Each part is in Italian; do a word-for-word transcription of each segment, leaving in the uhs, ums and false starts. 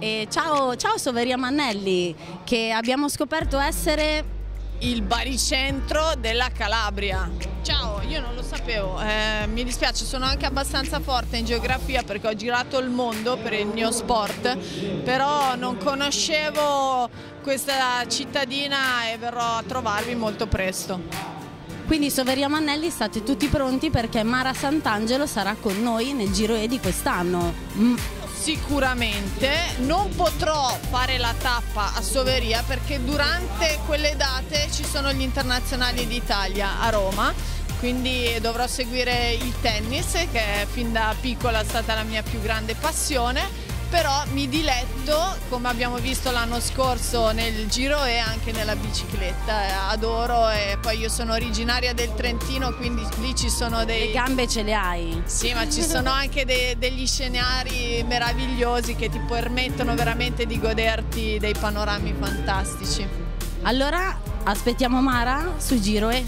E ciao, ciao Soveria Mannelli, che abbiamo scoperto essere il baricentro della Calabria. Ciao, io non lo sapevo, eh, mi dispiace, sono anche abbastanza forte in geografia perché ho girato il mondo per il mio sport, però non conoscevo questa cittadina e verrò a trovarvi molto presto. Quindi Soveria Mannelli, state tutti pronti perché Mara Santangelo sarà con noi nel Giro E di quest'anno. Mm. Sicuramente non potrò fare la tappa a Soveria perché durante quelle date ci sono gli internazionali d'Italia a Roma, quindi dovrò seguire il tennis, che fin da piccola è stata la mia più grande passione, però mi diletto, come abbiamo visto l'anno scorso nel Giro, e anche nella bicicletta, adoro. E poi io sono originaria del Trentino, quindi lì ci sono dei... Le gambe ce le hai? Sì, ma ci sono anche de... degli scenari meravigliosi che ti permettono veramente di goderti dei panorami fantastici. Allora aspettiamo Mara su Giro E.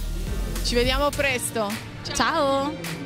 Ci vediamo presto. Ciao! Ciao.